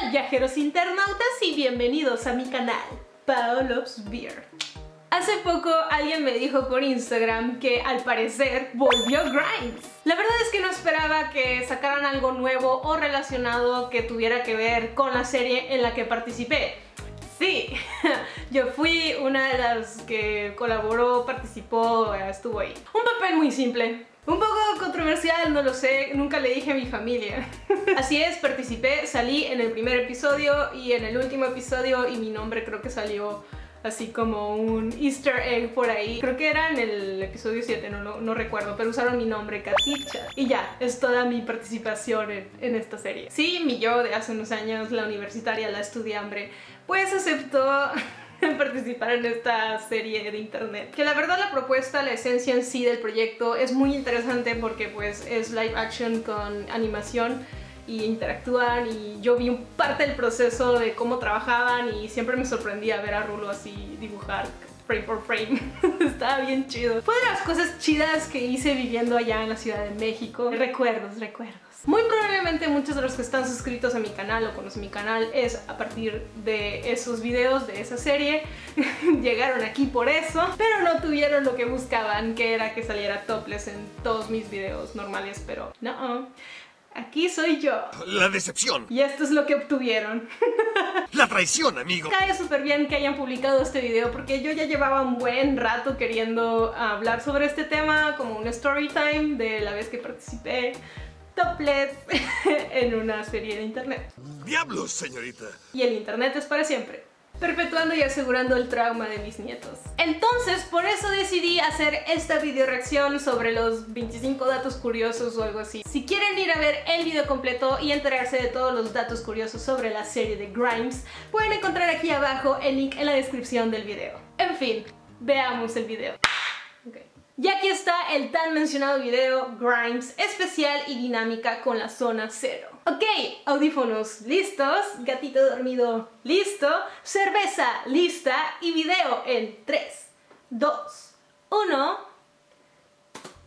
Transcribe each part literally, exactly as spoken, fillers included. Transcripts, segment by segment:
tal, viajeros internautas, y bienvenidos a mi canal, Pao Loves Beer. Hace poco alguien me dijo por Instagram que al parecer volvió Graims. La verdad es que no esperaba que sacaran algo nuevo o relacionado que tuviera que ver con la serie en la que participé. Sí, yo fui una de las que colaboró, participó, estuvo ahí. Un papel muy simple, un poco controversial, no lo sé, nunca le dije a mi familia. Así es, participé, salí en el primer episodio y en el último episodio, y mi nombre creo que salió así como un easter egg por ahí. Creo que era en el episodio siete, no, no, no recuerdo, pero usaron mi nombre, Katicha. Y ya, es toda mi participación en, en esta serie. Sí, mi yo de hace unos años, la universitaria, la estudiambre, pues aceptó participar en esta serie de internet. Que la verdad la propuesta, la esencia en sí del proyecto es muy interesante, porque pues es live action con animación y interactúan, y yo vi parte del proceso de cómo trabajaban, y siempre me sorprendía ver a Rulo así dibujar frame por frame. Estaba bien chido. Fue de las cosas chidas que hice viviendo allá en la Ciudad de México. Recuerdos, recuerdos. Muy probablemente muchos de los que están suscritos a mi canal o conocen mi canal es a partir de esos videos, de esa serie. Llegaron aquí por eso, pero no tuvieron lo que buscaban, que era que saliera topless en todos mis videos normales, pero no. Aquí soy yo. La decepción. Y esto es lo que obtuvieron. La traición, amigo. Cae súper bien que hayan publicado este video, porque yo ya llevaba un buen rato queriendo hablar sobre este tema, como un story time de la vez que participé topless en una serie de internet. ¡Diablos, señorita! Y el internet es para siempre, perpetuando y asegurando el trauma de mis nietos. Entonces, por eso decidí hacer esta video reacción sobre los veinticinco datos curiosos o algo así. Si quieren ir a ver el video completo y enterarse de todos los datos curiosos sobre la serie de Graims, pueden encontrar aquí abajo el link en la descripción del video. En fin, veamos el video. Okay. Y aquí está el tan mencionado video Graims, especial y dinámica con la zona cero. Ok, audífonos listos, gatito dormido listo, cerveza lista y video en tres, dos, uno.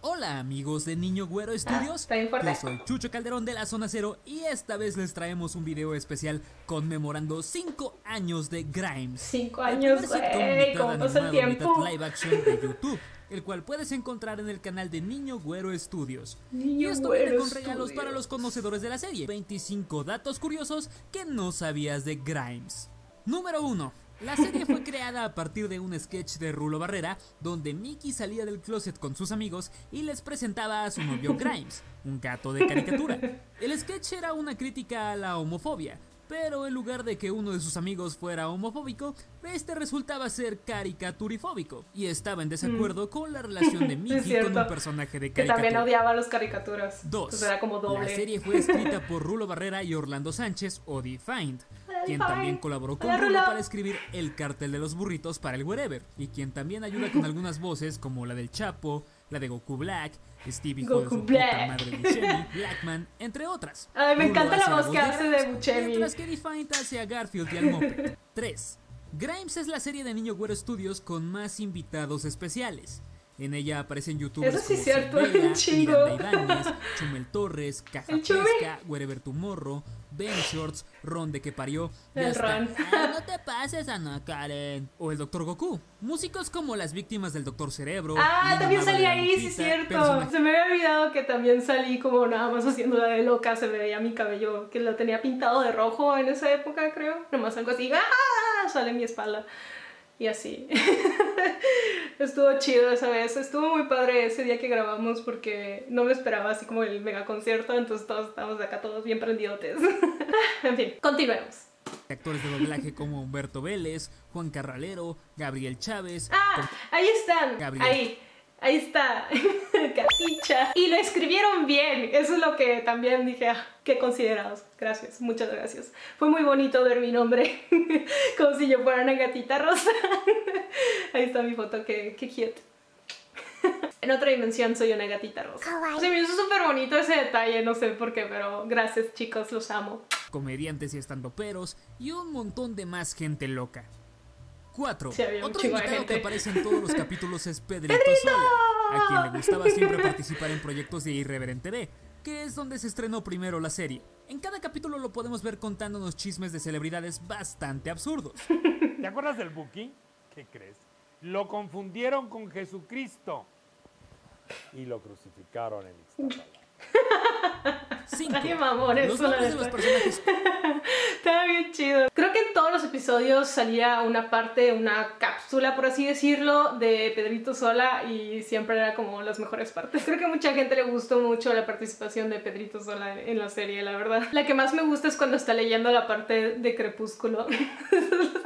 Hola amigos de Niño Güero Estudios, ah, yo soy Chucho Calderón de la Zona Cero y esta vez les traemos un video especial conmemorando cinco años de Graims. cinco años, güey, ¿cómo pasa el tiempo? Live action de YouTube, el cual puedes encontrar en el canal de Niño Güero Estudios. Niño y esto Güero viene con regalos Studios para los conocedores de la serie. veinticinco datos curiosos que no sabías de Graims. Número uno. La serie fue creada a partir de un sketch de Rulo Barrera, donde Mickey salía del closet con sus amigos y les presentaba a su novio Graims, un gato de caricatura. El sketch era una crítica a la homofobia, pero en lugar de que uno de sus amigos fuera homofóbico, este resultaba ser caricaturifóbico y estaba en desacuerdo mm. con la relación de Mickey con un personaje de caricatura. Que también odiaba las caricaturas. Dos. Era como doble. La serie fue escrita por Rulo Barrera y Orlando Sánchez o Dfined, quien también colaboró con Rulo para escribir El Cartel de los Burritos para el Wherever, y quien también ayuda con algunas voces como la del Chapo, la de Goku Black, Stevie Goku de su Black. Puta madre de Buscemi, Blackman, entre otras. Ay, me Rulo encanta la voz que hace de Buscemi. Mientras que Dfined hace a Garfield y al Moped. Tres. Graims es la serie de Niño Güero Estudios con más invitados especiales. En ella aparecen youtubers Eso sí como cierto, Cervela, Miranda Ibáñez, Chumel Torres, Caja Pesca, Wherever Tomorrow, Ben Shorts, Ron de que parió, y hasta Ron. Ay, no te pases, Ana Karen, o el doctor Goku. Músicos como las víctimas del doctor Cerebro. Ah, también salí ahí, sí es cierto. Personaje. Se me había olvidado que también salí como nada más haciendo la de loca. Se me veía mi cabello, que lo tenía pintado de rojo en esa época, creo. Nomás algo así, ¡ah! Sale en mi espalda. Y así. Estuvo chido esa vez, estuvo muy padre ese día que grabamos, porque no me esperaba así como el mega concierto, entonces todos estábamos acá todos bien prendidotes. En fin, continuemos. Actores de doblaje como Humberto Vélez, Juan Carralero, Gabriel Chávez. Ah, ahí están, Gabriel. ahí. Ahí está, Katicha. Y lo escribieron bien, eso es lo que también dije, ah, qué considerados. Gracias, muchas gracias. Fue muy bonito ver mi nombre, como si yo fuera una gatita rosa. Ahí está mi foto, qué, qué cute. En otra dimensión soy una gatita rosa. Se me hizo súper bonito ese detalle, no sé por qué, pero gracias chicos, los amo. Comediantes y estandoperos y un montón de más gente loca. cuatro. Sí, otro invitado que aparece en todos los capítulos es Pedrito Sola, a quien le gustaba siempre participar en proyectos de Irreverente B, que es donde se estrenó primero la serie. En cada capítulo lo podemos ver contándonos chismes de celebridades bastante absurdos. ¿Te acuerdas del Buki? ¿Qué crees? Lo confundieron con Jesucristo y lo crucificaron en Iztapalapa. Qué mamón, eso, los de los personajes. Estaba bien chido. Creo que en todos los episodios salía una parte, una cápsula, por así decirlo, de Pedrito Sola, y siempre era como las mejores partes. Creo que a mucha gente le gustó mucho la participación de Pedrito Sola en la serie, la verdad. La que más me gusta es cuando está leyendo la parte de Crepúsculo.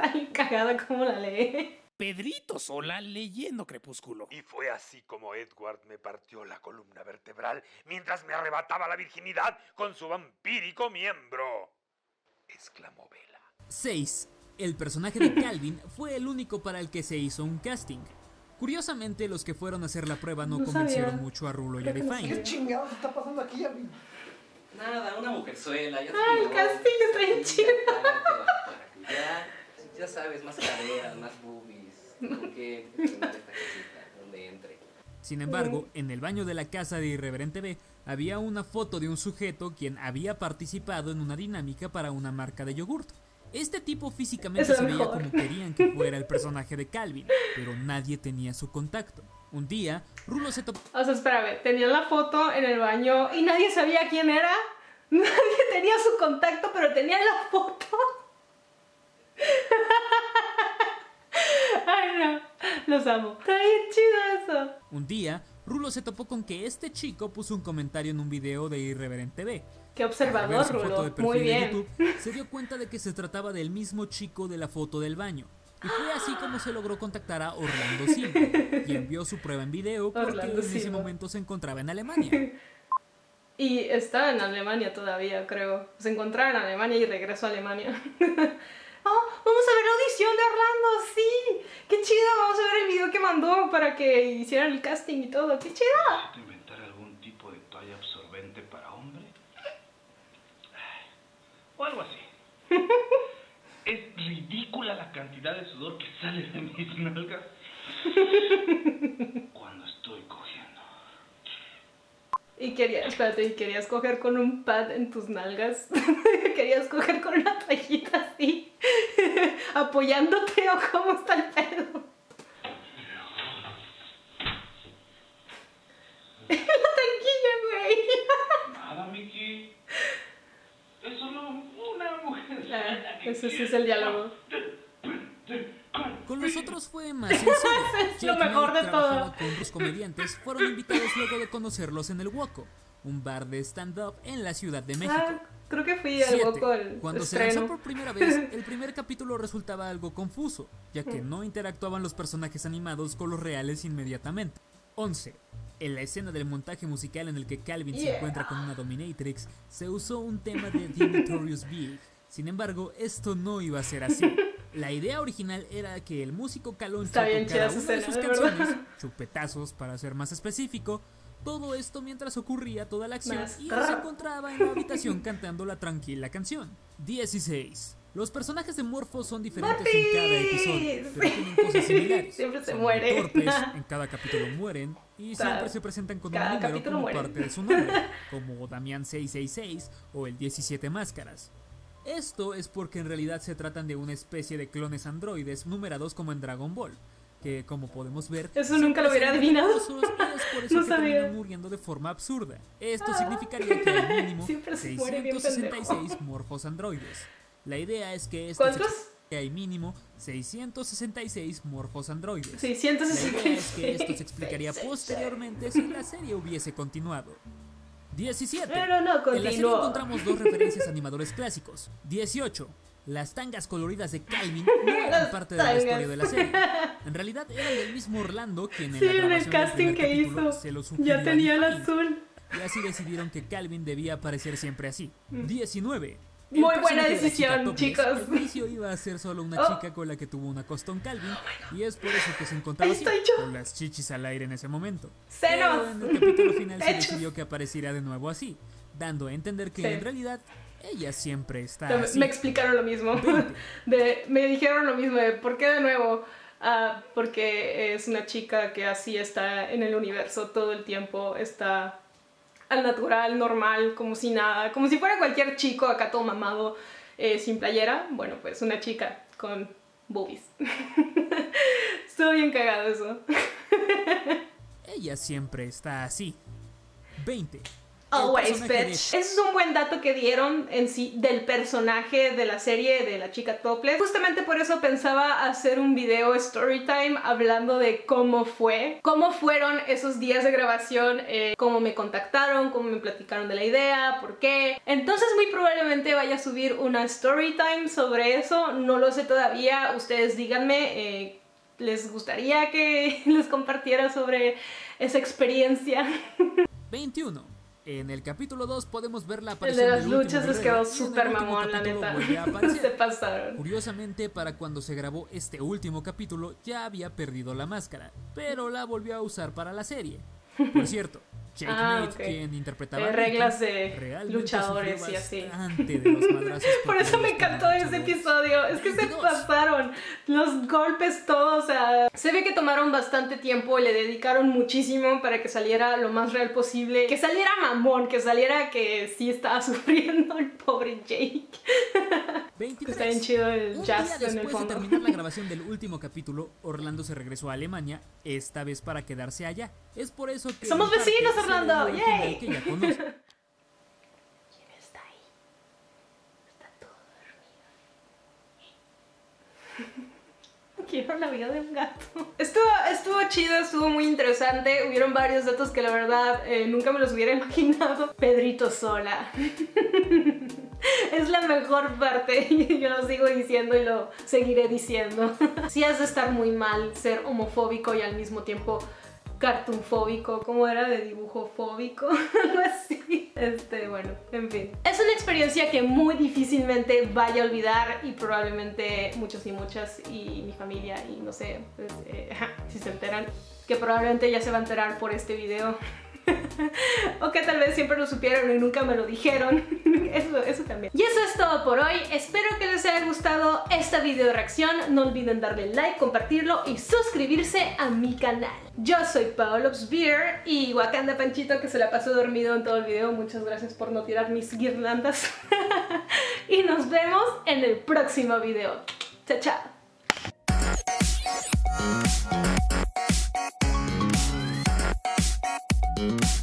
Ahí cagada como la lee. Pedrito Sola leyendo Crepúsculo. Y fue así como Edward me partió la columna vertebral mientras me arrebataba la virginidad con su vampírico miembro, exclamó Bella. seis. El personaje de Calvin fue el único para el que se hizo un casting. Curiosamente, los que fueron a hacer la prueba no, no convencieron sabía. mucho a Rulo y a Define. ¿Qué chingados está pasando aquí, Abby? Nada, una mujerzuela. Ya ah, el casting está bien chido. Ya, ya sabes, más caderas, más boobies. Porque esta casita, donde entre. Sin embargo, en el baño de la casa de Irreverente B había una foto de un sujeto quien había participado en una dinámica para una marca de yogurt. Este tipo físicamente se veía como querían que fuera el personaje de Calvin, pero nadie tenía su contacto. Un día, Rulo se topó... O sea, espérame, tenían la foto en el baño y nadie sabía quién era. Nadie tenía su contacto, pero tenía la foto. Ay, no, los amo. Está bien chido eso. Un día, Rulo se topó con que este chico puso un comentario en un video de Irreverente B. Qué observador, Rulo. Muy bien. YouTube, se dio cuenta de que se trataba del mismo chico de la foto del baño. Y fue así como se logró contactar a Orlando Silva, y envió su prueba en video porque Orlando en ese Silva. momento se encontraba en Alemania. Y estaba en Alemania todavía, creo. Se encontraba en Alemania y regresó a Alemania. Oh, vamos a ver la audición de Orlando, sí, qué chido, vamos a ver el video que mandó para que hicieran el casting y todo, qué chido. ¿Necesito inventar algún tipo de toalla absorbente para hombre? O algo así. Es ridícula la cantidad de sudor que sale de mis nalgas cuando estoy cogiendo. Y querías, espérate, ¿y querías coger con un pad en tus nalgas? ¿Querías coger con una toallita así? ¿Apoyándote o cómo está el pedo? La tanquilla, güey. Nada, Miki. Es solo una mujer. Ah, ese sí es el diálogo. Con los otros fue más sencillo. Es lo mejor de todo. Con los comediantes fueron invitados luego de conocerlos en el Huaco, un bar de stand-up en la Ciudad de México. Ah, creo que fui al Huaco el Cuando estreno. se lanzó por primera vez, el primer capítulo resultaba algo confuso, ya que no interactuaban los personajes animados con los reales inmediatamente. once. En la escena del montaje musical en el que Calvin yeah. se encuentra con una dominatrix, se usó un tema de The Mysterious Big. Sin embargo, esto no iba a ser así. La idea original era que el músico calón con cada una de sus canciones, chupetazos para ser más específico, todo esto mientras ocurría toda la acción y él se encontraba en la habitación cantando la tranquila canción. dieciséis. Los personajes de Morfo son diferentes ¡Mati! en cada episodio, pero tienen cosas similares. Siempre se mueren. Torpes, en cada capítulo mueren y cada, siempre se presentan con un número como mueren. parte de su nombre, como Damián seiscientos sesenta y seis o el diecisiete Máscaras. Esto es porque en realidad se tratan de una especie de clones androides numerados como en Dragon Ball, que como podemos ver... Eso nunca lo hubiera adivinado. Y es por eso no que terminan muriendo de forma absurda. Esto ah. significaría que al mínimo seiscientos sesenta y seis morfos androides. La idea es que estos... ¿Cuántos? Que hay mínimo seiscientos sesenta y seis morfos androides. seiscientos sesenta y seis. La idea es que esto se explicaría posteriormente si la serie hubiese continuado. diecisiete. Pero no continuó. En la serie encontramos dos referencias a animadores clásicos. dieciocho. Las tangas coloridas de Calvin no eran parte de la historia de la serie. En realidad eran del mismo Orlando quien en sí, la grabación en el casting del que hizo se lo sugirió ya tenía el azul. Y así decidieron que Calvin debía aparecer siempre así. diecinueve. El Muy buena decisión, de chicos. Al inicio iba a ser solo una oh. chica con la que tuvo una costón Calvin, oh y es por eso que se encontraba así, con las chichis al aire en ese momento. ¡Cenos! Pero en el capítulo final se decidió que apareciera de nuevo así, dando a entender que sí. en realidad ella siempre está me, así. Me explicaron lo mismo. De, me dijeron lo mismo de ¿por qué de nuevo? Ah, porque es una chica que así está en el universo todo el tiempo, está... al natural, normal, como si nada, como si fuera cualquier chico acá todo mamado, eh, sin playera. Bueno, pues una chica con boobies. Estuvo bien cagado eso. Ella siempre está así. veinte. Always, bitch. Ese es un buen dato que dieron en sí del personaje de la serie de la chica topless. Justamente por eso pensaba hacer un video story time hablando de cómo fue, cómo fueron esos días de grabación, eh, cómo me contactaron, cómo me platicaron de la idea, por qué. Entonces muy probablemente vaya a subir una story time sobre eso. No lo sé todavía. Ustedes díganme, eh, ¿les gustaría que les compartiera sobre esa experiencia? veintiuno. En el capítulo dos podemos ver la aparición de las luchas. Les quedó súper mamón, la neta. Se pasaron. Curiosamente, para cuando se grabó este último capítulo ya había perdido la máscara, pero la volvió a usar para la serie. Por cierto, Checkmate, ah, okay, quien interpretaba eh, reglas de luchadores y así. Por eso me encantó ese episodio. Es que se pasaron los golpes todos. O sea, se ve que tomaron bastante tiempo, le dedicaron muchísimo para que saliera lo más real posible, que saliera mamón, que saliera que sí estaba sufriendo el pobre Jake. veintitrés. Está bien chido el jazz en el fondo. Después de terminar la grabación del último capítulo, Orlando se regresó a Alemania, esta vez para quedarse allá. Es por eso que somos vecinos, Orlando. ¡Yay! ¿Quién está ahí? Está todo dormido. Quiero la vida de un gato. Estuvo, estuvo chido, estuvo muy interesante. Hubieron varios datos que la verdad eh, nunca me los hubiera imaginado. Pedrito Sola. Es la mejor parte, yo lo sigo diciendo y lo seguiré diciendo. Sí has de estar muy mal ser homofóbico y al mismo tiempo cartunfóbico, como era de dibujo fóbico, algo así. Este, bueno, en fin. Es una experiencia que muy difícilmente vaya a olvidar y probablemente muchos y muchas y mi familia y no sé, pues, eh, si se enteran, que probablemente ya se va a enterar por este video. O que tal vez siempre lo supieron y nunca me lo dijeron. Eso, eso también. Y eso es todo por hoy. Espero que les haya gustado esta video reacción. No olviden darle like, compartirlo y suscribirse a mi canal. Yo soy Pao Loves Beer y Wakanda Panchito, que se la pasó dormido en todo el video. Muchas gracias por no tirar mis guirlandas. Y nos vemos en el próximo video. Chao, chao. We'll be right back.